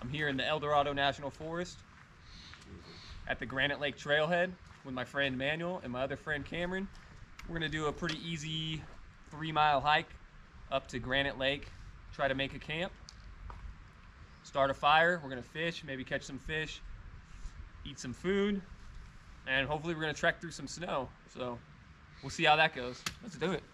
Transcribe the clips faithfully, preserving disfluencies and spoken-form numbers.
I'm here in the Eldorado National Forest at the Granite Lake Trailhead with my friend Manuel and my other friend Cameron. We're gonna do a pretty easy three mile hike up to Granite Lake, try to make a camp, start a fire. We're gonna fish, maybe catch some fish, eat some food, and hopefully we're gonna trek through some snow. So we'll see how that goes. Let's do it.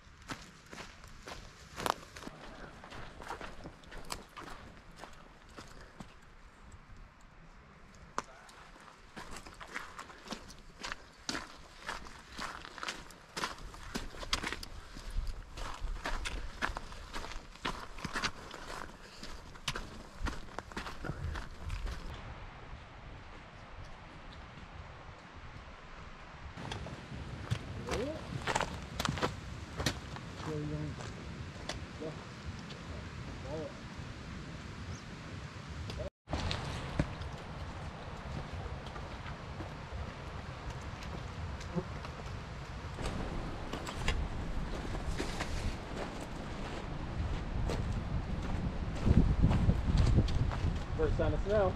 First sign of snow.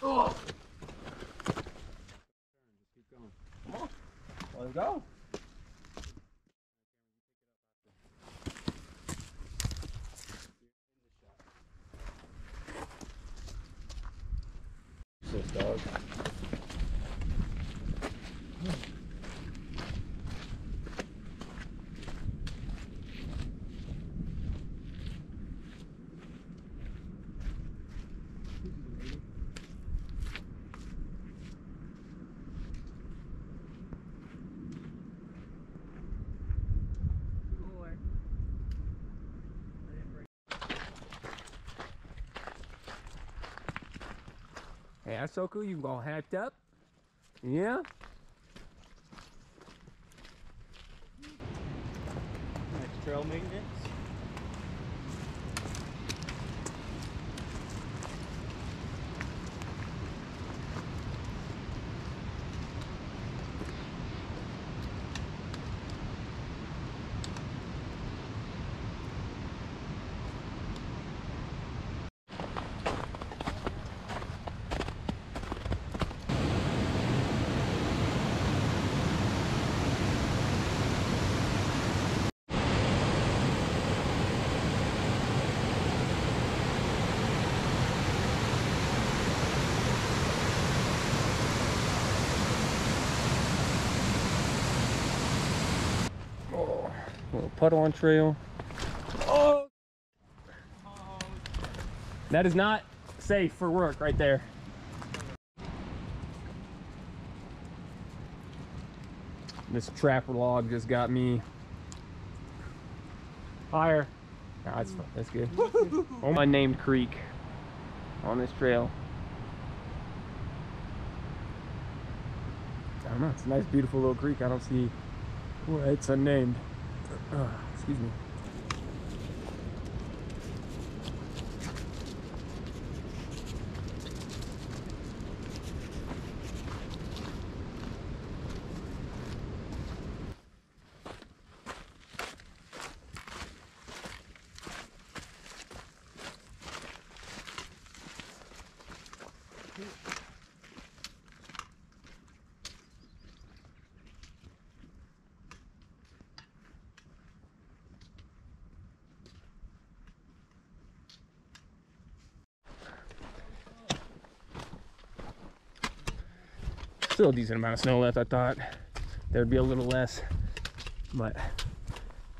Oh. Just keep going. Come on. Let's go. Sis, dog. Yeah, Soku, you all hacked up? Yeah? Nice trail maintenance. Puddle on trail. Oh! That is not safe for work right there. This trapper log just got me higher. Nah, that's, that's good. Unnamed creek on this trail. I don't know. It's a nice, beautiful little creek. I don't see. Well, it's unnamed. Oh, excuse me. still a decent amount of snow left. I thought there'd be a little less, but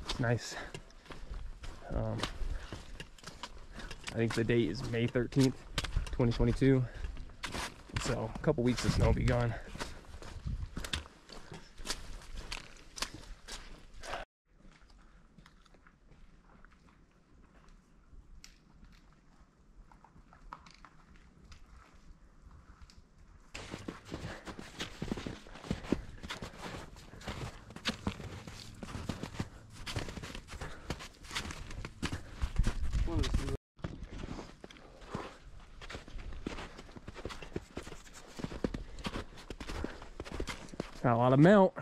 it's nice. Um, I think the date is May thirteenth, twenty twenty-two. So a couple weeks of snow will be gone. Got a lot of melt.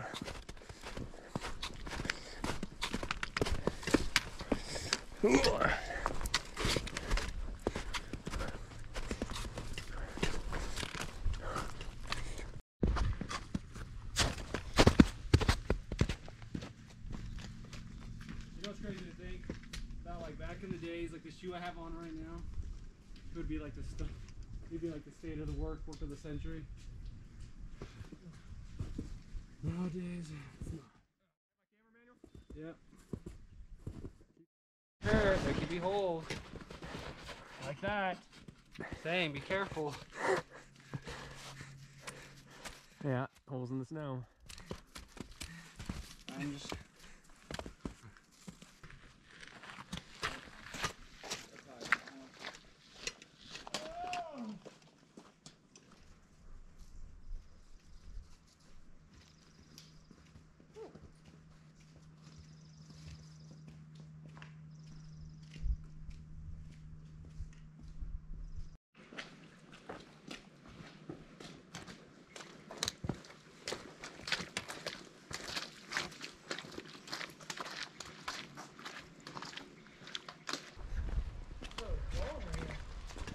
You know what's crazy to think about, like back in the days, like the shoe I have on right now, it would be like the stuff, it'd be like the state of the work, work of the century. Nowadays, it's not. My camera, Manuel? Yep. Sure, there could be holes. Like that. Same, be careful. Yeah, holes in the snow. I'm just...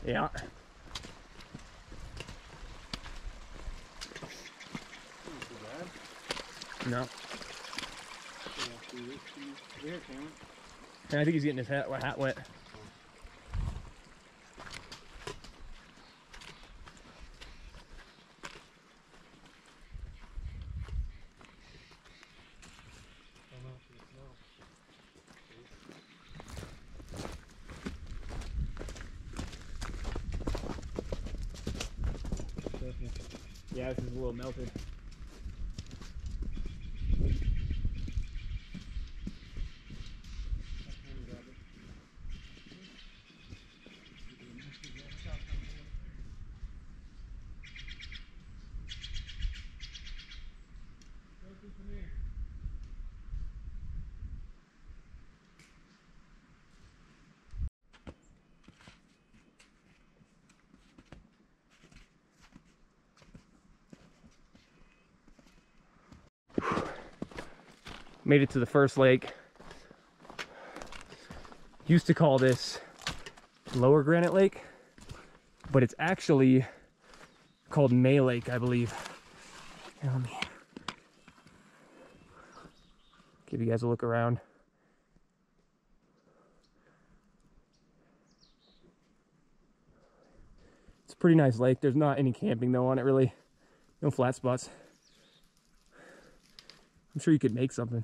Yeah. No. And I think he's getting his hat, hat wet. Yeah, this is a little melted. Made it to the first lake. Used to call this Lower Granite Lake, but it's actually called May Lake, I believe. Let me give you guys a look around. It's a pretty nice lake. There's not any camping though on it really. No flat spots. I'm sure you could make something.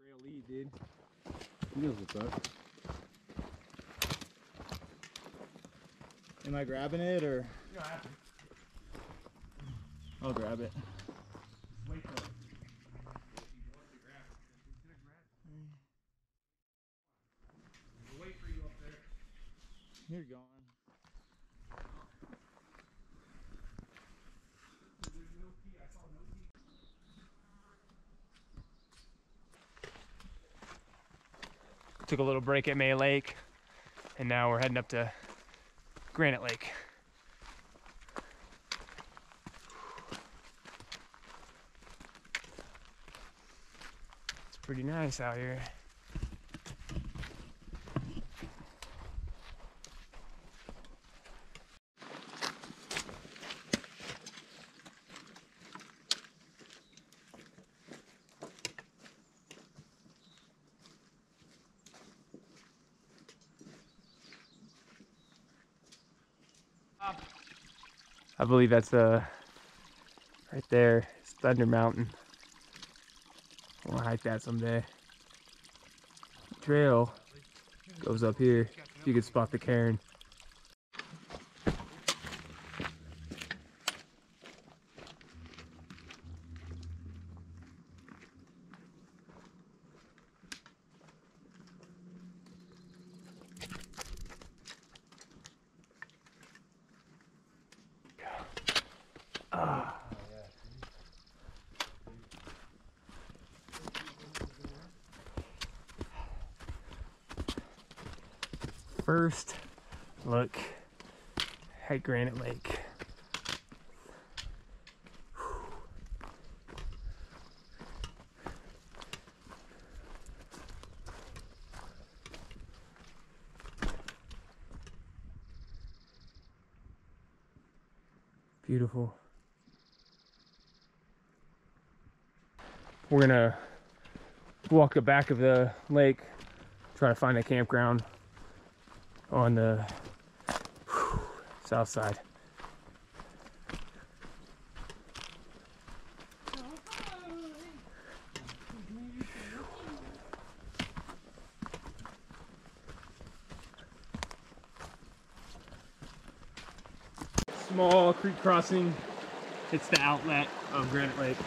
Trail lead, dude. He knows what's up. Am I grabbing it or? No, I'll grab it. Wait for it. We'll wait for you up there. You're gone. Took a little break at May Lake, and now we're heading up to Granite Lake. It's pretty nice out here. I believe that's uh, right there. It's Thunder Mountain. I want to hike that someday. The trail goes up here. You can spot the cairn. First look at Granite Lake. Beautiful. We're gonna walk the back of the lake, try to find a campground on the whew, south side. Small creek crossing. It's the outlet of Granite Lake.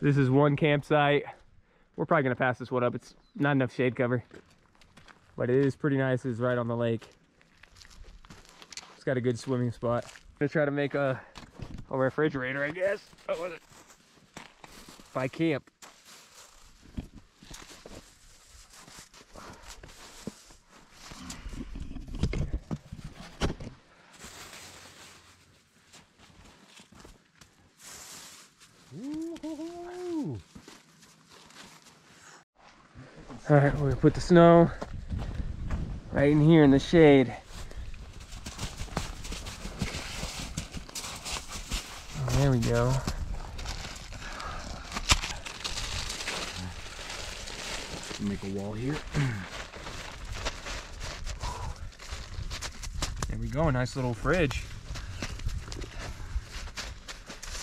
This is one campsite. We're probably gonna pass this one up. It's not enough shade cover, but it is pretty nice. It's right on the lake. It's got a good swimming spot. I'm gonna try to make a, a refrigerator, I guess. What was it? By camp. All right, we're gonna put the snow right in here in the shade. Oh, there we go. Make a wall here. There we go, a nice little fridge.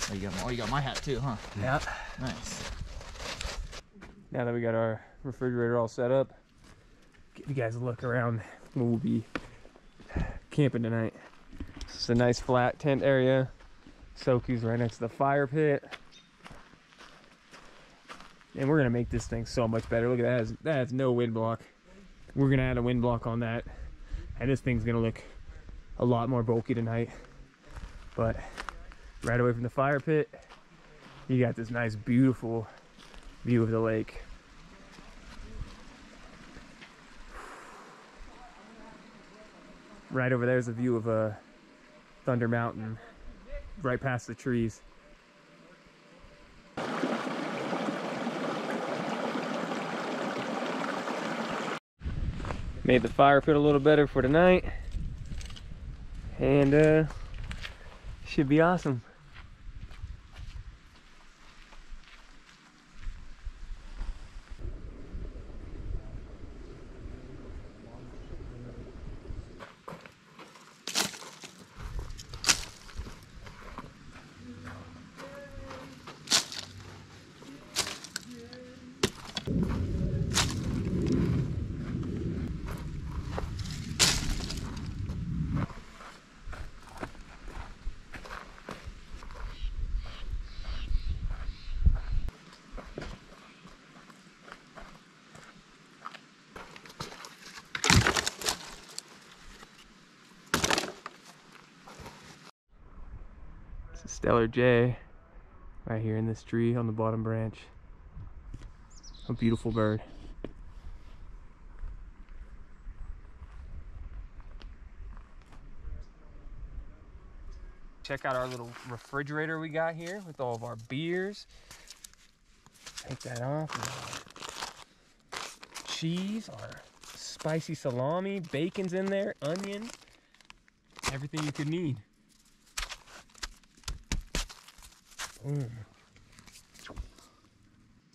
Oh, you got, oh, you got my hat too, huh? Yeah. Nice. Now that we got our refrigerator all set up, give you guys a look around where we'll be camping tonight. This is a nice flat tent area. Soku's right next to the fire pit, and we're gonna make this thing so much better. Look at that, has, that has no wind block. We're gonna add a wind block on that, and this thing's gonna look a lot more bulky tonight. But right away from the fire pit, you got this nice beautiful view of the lake. Right over there is a view of uh, Thunder Mountain, right past the trees. Made the fire pit a little better for tonight, and uh, should be awesome. stellar jay right here in this tree on the bottom branch. A beautiful bird. Check out our little refrigerator we got here with all of our beers. Take that off. Cheese, our spicy salami, bacon's in there, onion, everything you could need. Boom.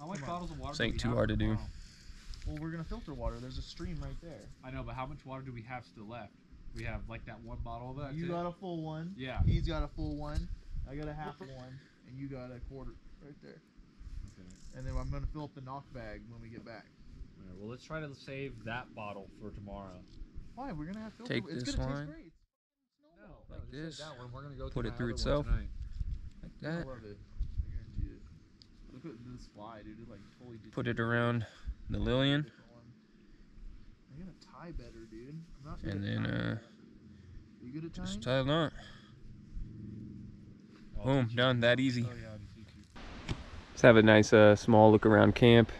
How much bottles of water? This ain't too hard to do. Well, we're gonna filter water. There's a stream right there. I know, but how much water do we have still left? We have like that one bottle of that. You got a full one. Yeah. He's got a full one. I got a half one. And you got a quarter right there. Okay. And then I'm going to fill up the knock bag when we get back. All right. Well, let's try to save that bottle for tomorrow. Why? We're going to have to take this line. No, like this. Put it through itself. Like that. I love it. I guarantee it. Look at this fly, dude. It like totally did. Put it around the Lillian. I'm gonna tie better, dude. I'm not and then, uh, you good at tying? Just tie a knot. Oh, boom, done. That easy. Oh, yeah. Let's have a nice, uh, small look around camp.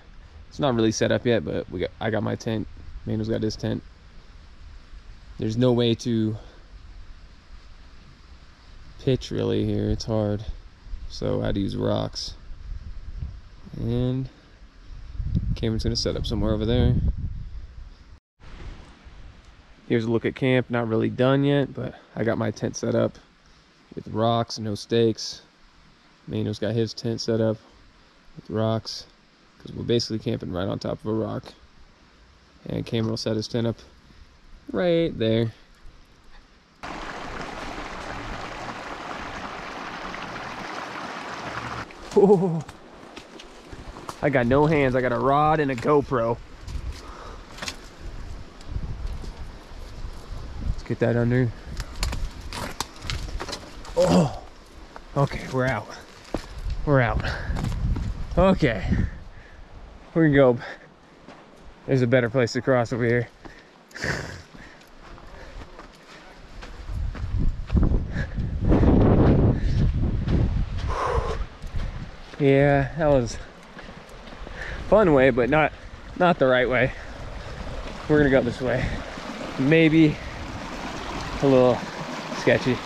It's not really set up yet, but we got. I got my tent. Manuel's got his tent. There's no way to pitch really here. It's hard, so I'd use rocks. And Cameron's gonna set up somewhere over there. Here's a look at camp, not really done yet, but I got my tent set up with rocks, no stakes. Manuel's got his tent set up with rocks, because we're basically camping right on top of a rock. And Cameron will set his tent up right there. Oh, I got no hands, I got a rod and a GoPro. Get that under. Oh, okay, we're out. We're out. Okay, we can go. There's a better place to cross over here. Yeah, that was fun way, but not not the right way. We're gonna go this way. Maybe. A little sketchy.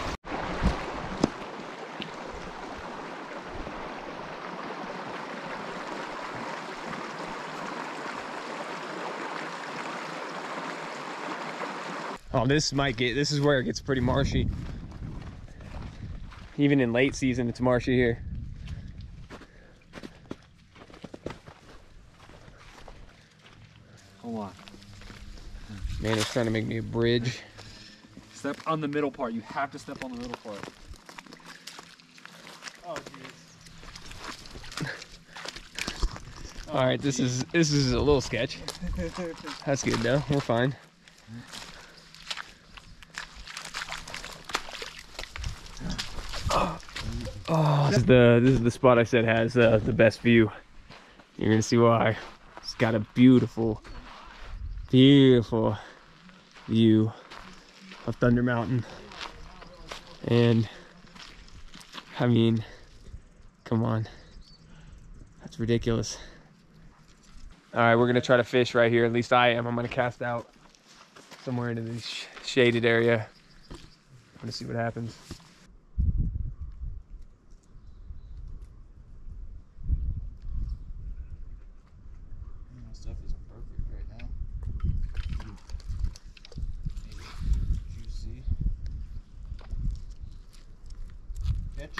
Oh, this might get, this is where it gets pretty marshy. Even in late season, it's marshy here. Hold on. Man, it's trying to make me a bridge. Step on the middle part. You have to step on the middle part. Oh, geez. Oh, all right, geez. this is this is a little sketch. That's good though. We're fine. Oh, this is the this is the spot I said has uh, the best view. You're gonna see why. It's got a beautiful, beautiful view of Thunder Mountain. And I mean, come on, that's ridiculous. All right, we're gonna try to fish right here, at least I am. I'm gonna cast out somewhere into this sh shaded area. I'm gonna see what happens.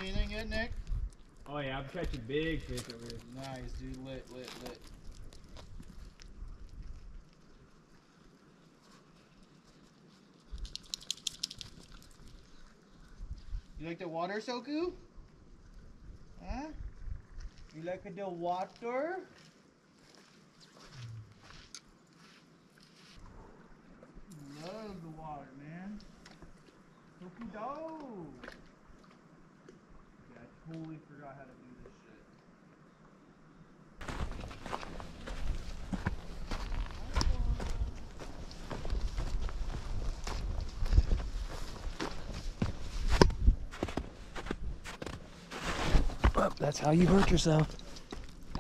Anything good, Nick? Oh yeah, I'm catching big fish over here. Nice, dude. Lit, lit, lit. You like the water, Soku? Huh? You like the water? Love the water, man. Soku dog. Totally forgot how to do this shit. That's how you hurt yourself.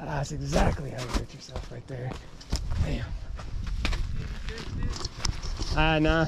That's exactly how you hurt yourself right there. Damn. Ah, nah.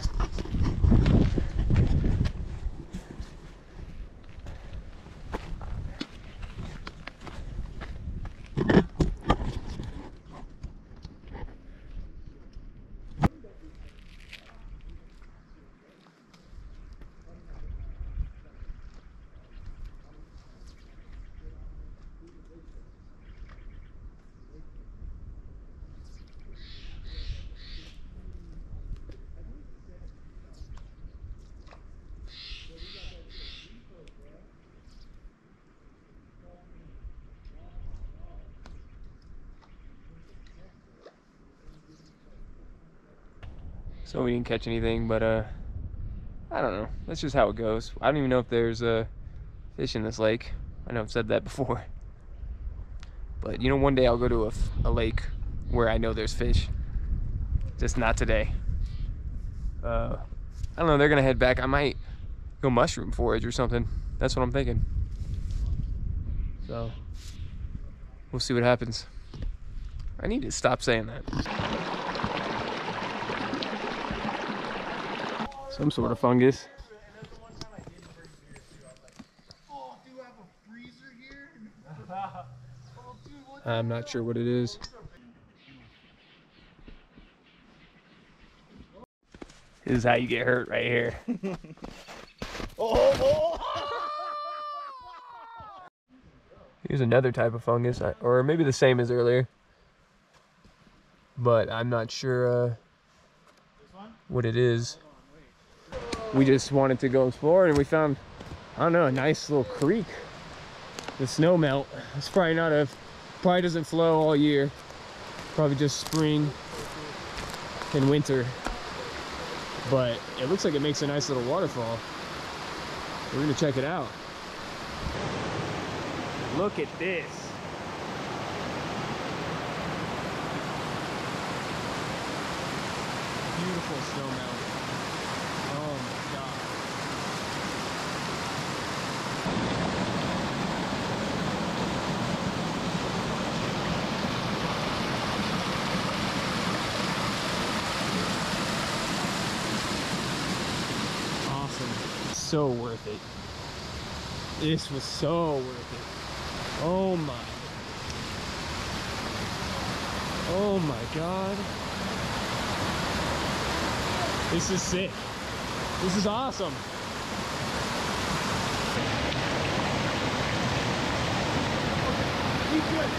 So we didn't catch anything, but uh, I don't know. That's just how it goes. I don't even know if there's uh, fish in this lake. I know I've said that before. But you know, one day I'll go to a, a lake where I know there's fish. Just not today. Uh, I don't know, they're gonna head back. I might go mushroom forage or something. That's what I'm thinking. So, we'll see what happens. I need to stop saying that. Some sort of fungus. I'm not sure what it is. This is how you get hurt right here. Here's another type of fungus, or maybe the same as earlier. But I'm not sure uh, what it is. We just wanted to go explore and we found, I don't know, a nice little creek. The snow melt. It's probably not a, probably doesn't flow all year. Probably just spring and winter. But it looks like it makes a nice little waterfall. We're gonna check it out. Look at this. Beautiful snow melt. So worth it. This was so worth it. Oh my. Oh my God. This is sick. This is awesome. Be good.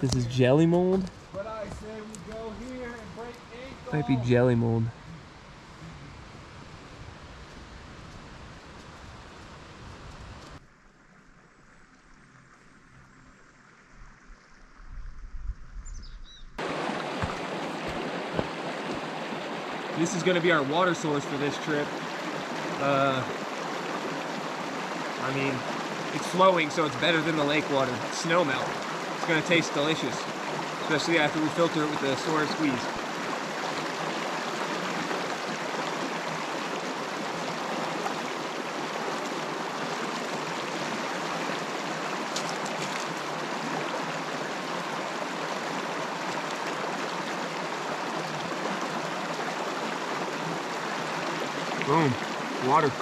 This is jelly mold. But I say we go here and break ankles. Might be jelly mold. This is going to be our water source for this trip. Uh, I mean, it's flowing, so it's better than the lake water. Snow melt. It's going to taste delicious, especially after we filter it with the Sora squeeze. Boom, water.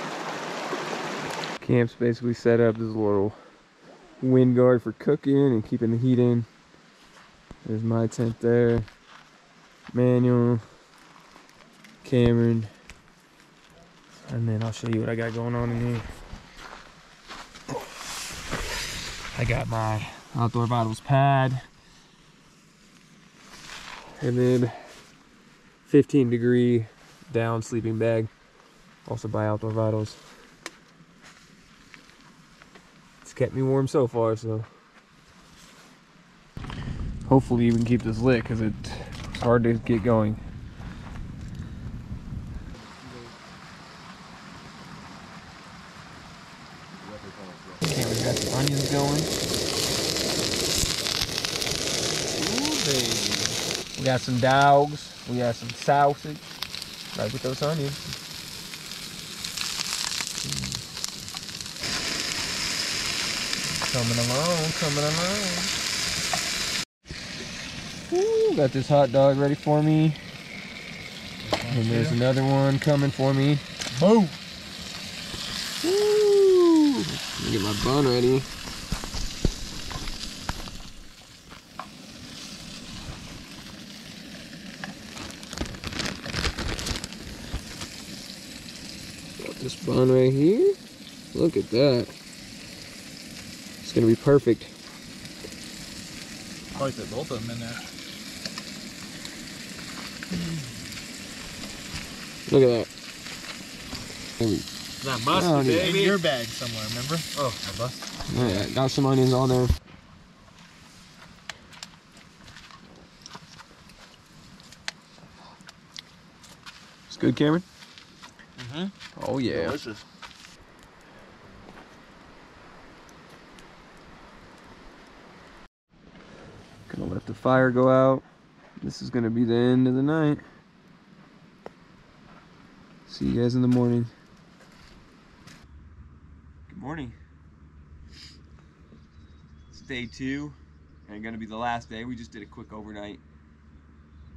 Camp's basically set up as a little wind guard for cooking and keeping the heat in. There's my tent there. Manuel, Cameron, and then I'll show you what I got going on in here. I got my Outdoor Vitals pad, and then fifteen degree down sleeping bag, also by Outdoor Vitals. kept me warm so far, so. Hopefully we can keep this lit, because it's hard to get going. Okay, we got the onions going. Ooh, baby. We got some dogs. We got some sausage. Right with those onions. Coming along, coming along. Ooh, got this hot dog ready for me. And there's another one coming for me. Boom! Ooh! Let me get my bun ready. Got this bun right here. Look at that. It's gonna be perfect. I like that both of them in there. Look at that. That mustard in your bag somewhere, remember? Oh, I busted. Oh, yeah, got some onions on there. It's good, Cameron? Mm-hmm. Oh, yeah. Delicious. Gonna let the fire go out. This is gonna be the end of the night. See you guys in the morning. Good morning. It's day two and gonna be the last day. We just did a quick overnight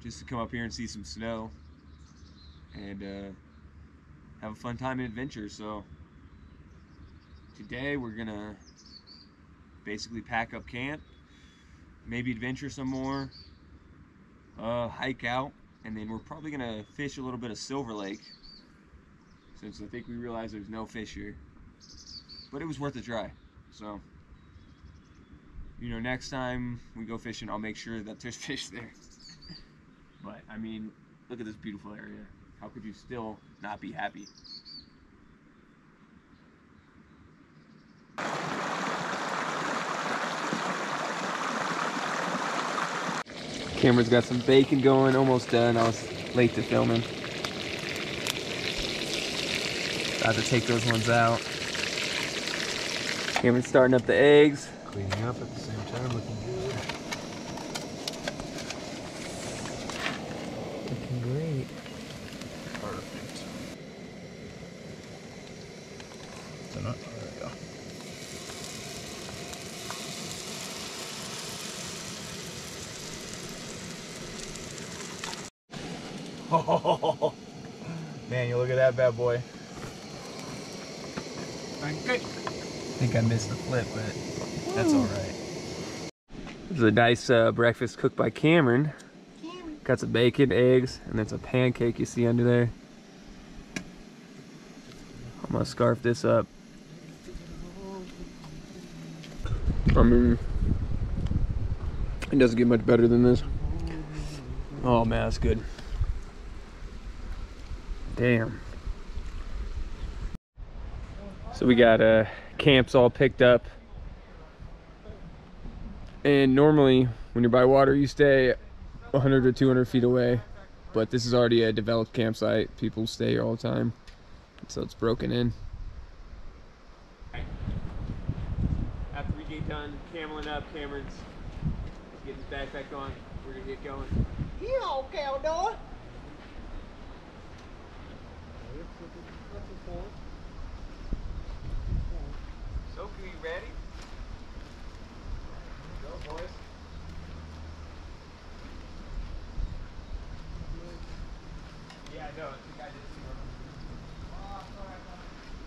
just to come up here and see some snow and uh, have a fun time and adventure. So today we're gonna basically pack up camp, maybe adventure some more, uh, hike out, and then we're probably gonna fish a little bit of Silver Lake, since I think we realized there's no fish here. But it was worth a try. So, you know, next time we go fishing, I'll make sure that there's fish there. But I mean, look at this beautiful area. How could you still not be happy? Cameron's got some bacon going, almost done. I was late to filming. About to take those ones out. Cameron's starting up the eggs. Cleaning up at the same time, looking good. Looking great. Perfect. Is it not? There we go. Man, you look at that bad boy. Okay. I think I missed the flip, but that's alright. This is a nice uh, breakfast cooked by Cameron. Cameron. Got some bacon, eggs, and that's a pancake you see under there. I'm gonna scarf this up. I mean, it doesn't get much better than this. Oh man, that's good. Damn. So we got uh, camps all picked up. And normally when you're by water, you stay one hundred or two hundred feet away. But this is already a developed campsite. People stay here all the time. So it's broken in. After we get done cameling up, Cameron's getting his backpack on. We're gonna get going. Yeah, okay, I'll do it. Soku, you ready? Go, boys. Yeah, I know. I think I did see her. Oh, sorry, I thought.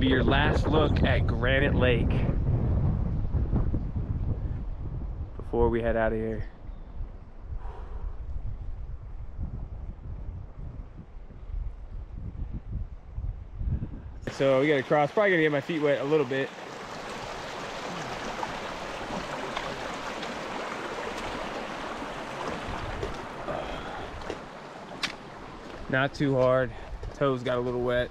be your last look at Granite Lake before we head out of here. So we gotta cross, probably gonna get my feet wet a little bit. Not too hard, toes got a little wet.